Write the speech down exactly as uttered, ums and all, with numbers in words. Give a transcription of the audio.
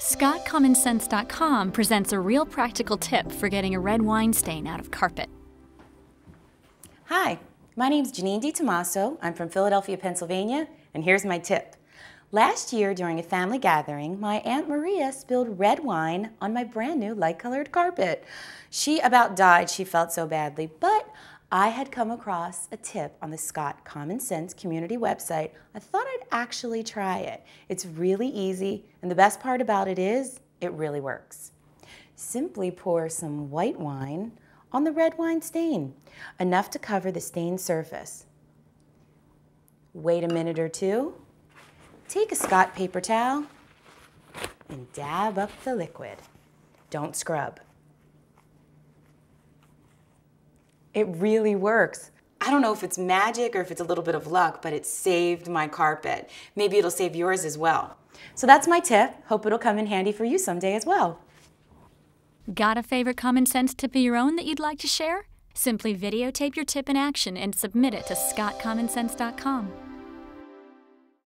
Scott Common Sense dot com presents a real practical tip for getting a red wine stain out of carpet. Hi, my name's Jeanine DiTomaso. I'm from Philadelphia, Pennsylvania, and here's my tip. Last year during a family gathering, my Aunt Maria spilled red wine on my brand new light-colored carpet. She about died, she felt so badly, but I had come across a tip on the Scott Common Sense community website. I thought I'd actually try it. It's really easy, and the best part about it is it really works. Simply pour some white wine on the red wine stain, enough to cover the stained surface. Wait a minute or two. Take a Scott paper towel and dab up the liquid. Don't scrub. It really works. I don't know if it's magic or if it's a little bit of luck, but it saved my carpet. Maybe it'll save yours as well. So that's my tip. Hope it'll come in handy for you someday as well. Got a favorite common sense tip of your own that you'd like to share? Simply videotape your tip in action and submit it to Scott Common Sense dot com.